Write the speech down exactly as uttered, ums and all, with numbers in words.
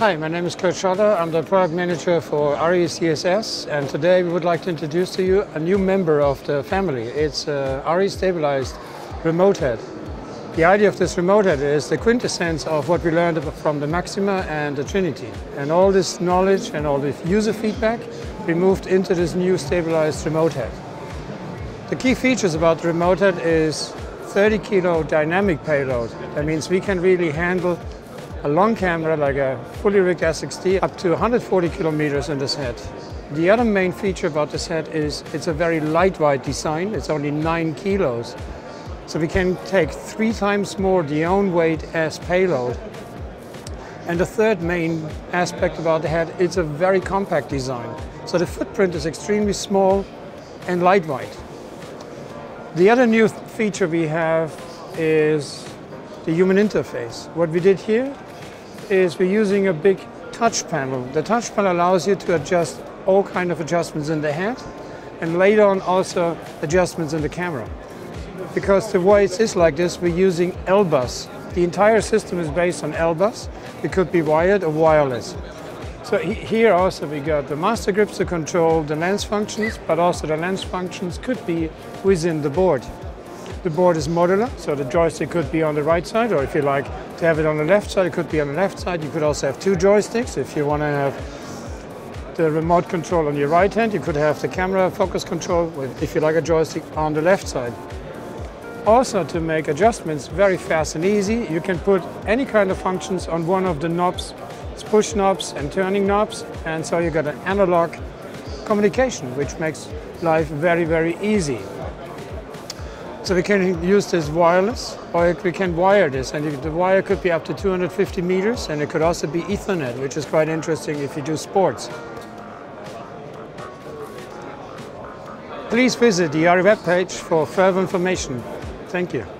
Hi, my name is Curt Schaller. I'm the product manager for R E C S S, and today we would like to introduce to you a new member of the family. It's a R E-stabilized remote head. The idea of this remote head is the quintessence of what we learned from the Maxima and the Trinity. And all this knowledge and all this user feedback we moved into this new stabilized remote head. The key features about the remote head is thirty kilo dynamic payload. That means we can really handle a long camera like a fully rigged S X T up to one hundred forty kilometers in this head. The other main feature about this head is it's a very lightweight design. It's only nine kilos. So we can take three times more the own weight as payload. And the third main aspect about the head, it's a very compact design. So the footprint is extremely small and lightweight. The other new feature we have is the human interface. What we did here is we're using a big touch panel. The touch panel allows you to adjust all kinds of adjustments in the head and later on also adjustments in the camera. Because the way it is like this, we're using L-Bus. The entire system is based on L-Bus. It could be wired or wireless. So here also we got the master grips to control the lens functions, but also the lens functions could be within the board. The board is modular, so the joystick could be on the right side, or if you like to have it on the left side, it could be on the left side. You could also have two joysticks. If you want to have the remote control on your right hand, you could have the camera focus control, with, if you like, a joystick on the left side. Also, to make adjustments very fast and easy, you can put any kind of functions on one of the knobs. It's push knobs and turning knobs, and so you got an analog communication, which makes life very, very easy. So we can use this wireless, or we can wire this, and the wire could be up to two hundred fifty meters, and it could also be Ethernet, which is quite interesting if you do sports. Please visit the R E webpage for further information. Thank you.